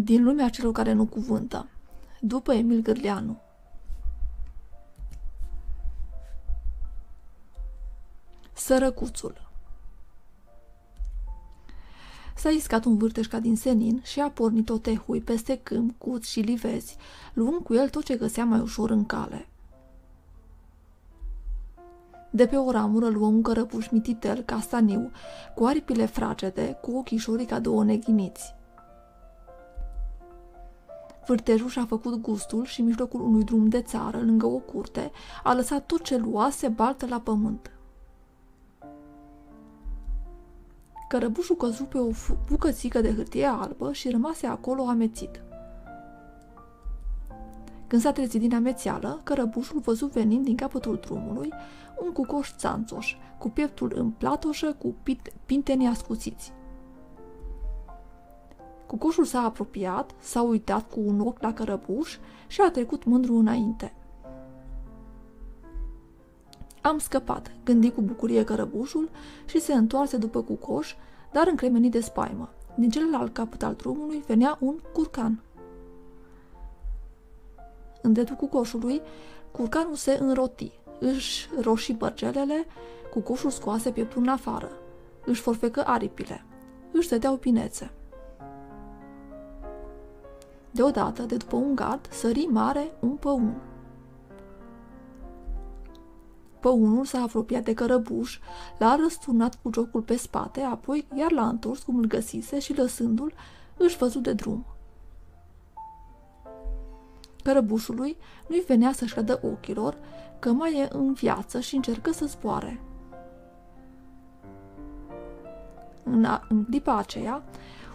Din lumea celor care nu cuvântă, după Emil Gîrleanu. Sărăcuțul. S-a iscat un vârteșca din senin și a pornit o tehui peste câmp, cuți și livezi, luând cu el tot ce găsea mai ușor în cale. De pe o ramură luă un cărăpuș mititel castaniu, cu aripile fragede, cu ochișorii ca două neghiniți. Vârtejul și-a făcut gustul și în mijlocul unui drum de țară, lângă o curte, a lăsat tot ce luase baltă la pământ. Cărăbușul căzu pe o bucățică de hârtie albă și rămase acolo amețit. Când s-a trezit din amețeală, cărăbușul văzu venind din capătul drumului un cucoș țanțoș, cu pieptul în platoșă, cu pintenii ascuțiți. Cucoșul s-a apropiat, s-a uitat cu un ochi la cărăbuș și a trecut mândru înainte. "Am scăpat," gândi cu bucurie cărăbușul și se întoarse după cucoș, dar încremenit de spaimă. Din celălalt capăt al drumului venea un curcan. În dreptul cucoșului, curcanul se înroti, își roșii bărgelele, cucoșul scoase pieptul în afară, își forfecă aripile, își dădeau pinețe. Deodată, de după un gard, sări mare un păun. Păunul s-a apropiat de cărăbuș, l-a răsturnat cu jocul pe spate, apoi iar l-a întors cum îl găsise și, lăsându-l, își văzu de drum. Cărăbușului nu-i venea să-și cadă ochilor că mai e în viață și încercă să zboare. În clipa aceea,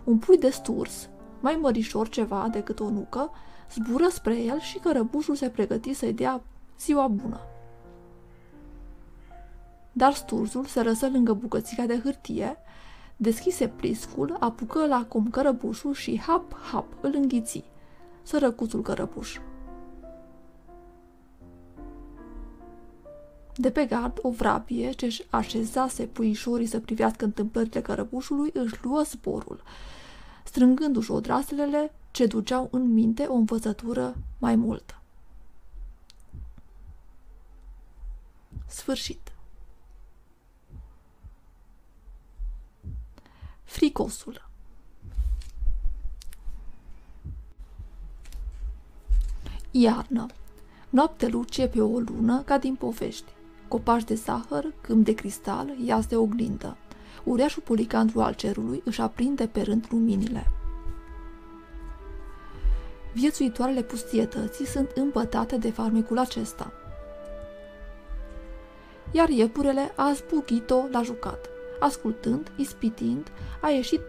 un pui de sturs, mai mărișor ceva decât o nucă, zbură spre el și cărăbușul se pregăti să-i dea ziua bună. Dar stursul se lăsă lângă bucățica de hârtie, deschise pliscul, apucă la cum cărăbușul și hap-hap îl înghiți, sărăcuțul cărăbuș. De pe gard, o vrabie ce-și așezase puișorii să privească întâmplările cărăbușului își luă zborul, strângându-și odraslele ce duceau în minte o învățătură mai multă. Sfârșit. Fricosul. Iarnă. Noapte lucie pe o lună ca din povești. Copaci de zahăr, câmp de cristal, iaz de oglindă. Uriașul policandru al cerului își aprinde pe rând luminile. Viețuitoarele pustietății sunt împătate de farmecul acesta. Iar iepurele a zbuchit-o la jucat. Ascultând, ispitind, a ieșit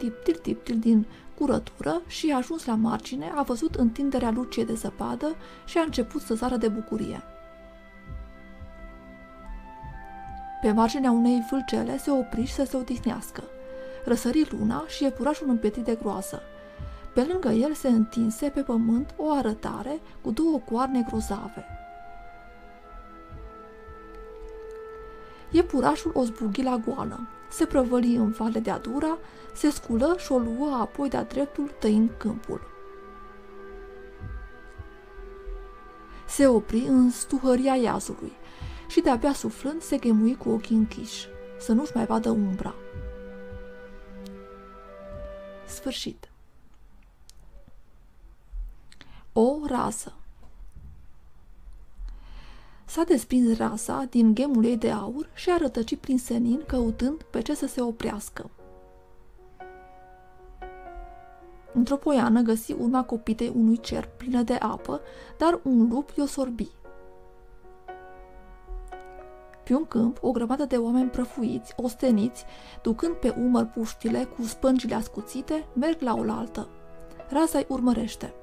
tiptil din curătură și, a ajuns la margine, a văzut întinderea lucie de zăpadă și a început să sară de bucurie. Pe marginea unei vâlcele se opri și să se odihnească. Răsări luna și iepurașul împietrit de groază. Pe lângă el se întinse pe pământ o arătare cu două coarne grozave. Iepurașul o zbughi la goană, se prăvăli în vale de-a dura, se sculă și o luă apoi de-a dreptul tăind câmpul. Se opri în stuhăria iazului și de-abia suflând se ghemui cu ochii închiși, să nu-și mai vadă umbra. Sfârșit. O rază. S-a desprins raza din ghemul ei de aur și a rătăcit prin senin, căutând pe ce să se oprească. Într-o poiană găsi urma copitei unui cer plină de apă, dar un lup i-o sorbi. Pe un câmp, o grămadă de oameni prăfuiți, osteniți, ducând pe umăr puștile cu spângile ascuțite, merg la oaltă. Raza-i urmărește.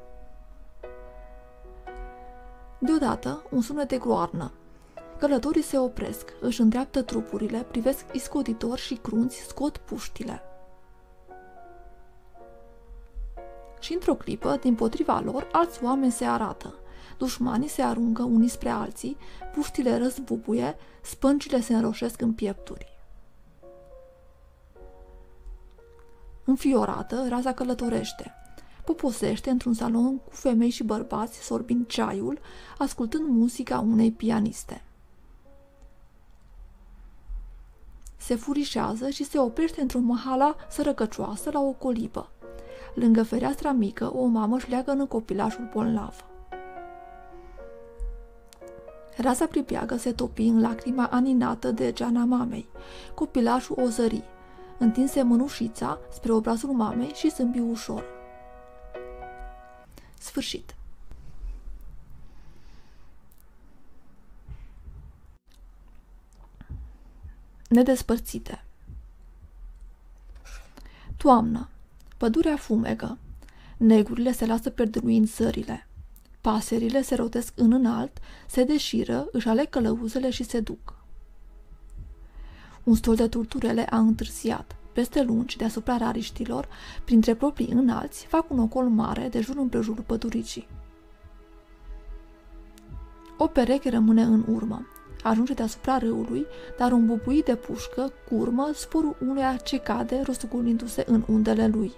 Deodată, un sunet de gloarnă. Călătorii se opresc, își îndreaptă trupurile, privesc iscoditor și crunți, scot puștile. Și într-o clipă, dimpotriva lor, alți oameni se arată. Dușmanii se aruncă unii spre alții, puștile răzbubuie, spâncile se înroșesc în piepturi. Înfiorată, raza călătorește. poposește într-un salon cu femei și bărbați sorbind ceaiul, ascultând muzica unei pianiste. Se furișează și se oprește într-o mahala sărăcăcioasă la o colibă. Lângă fereastra mică, o mamă își leagă în copilașul bolnav. Raza pripeagă se topi în lacrima aninată de geana mamei. Copilașul o zări, întinse mânușița spre obrazul mamei și zâmbi ușor. Sfârșit. Nedespărțite. Toamnă. Pădurea fumegă. Negurile se lasă perdăluind zările. Paserile se rotesc în înalt, se deșiră, își aleg călăuzele și se duc. Un stol de turturele a întârziat. Peste lungi, deasupra rariștilor, printre proprii înalți, fac un ocol mare de jur împrejurul păduricii. O pereche rămâne în urmă. Ajunge deasupra râului, dar un bubuit de pușcă curmă sporul unuia ce cade, rostogolindu-se în undele lui.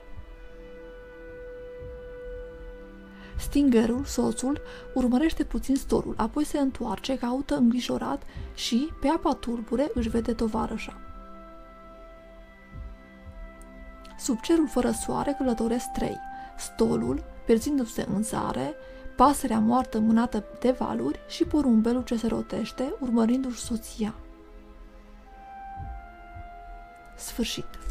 Stingerul, soțul, urmărește puțin storul, apoi se întoarce, caută îngrijorat și, pe apa tulbure, își vede tovarășa. Sub cerul fără soare călătoresc trei, stolul, pierzindu-se în zare, pasărea moartă mânată de valuri și porumbelul ce se rotește, urmărindu-și soția. Sfârșit.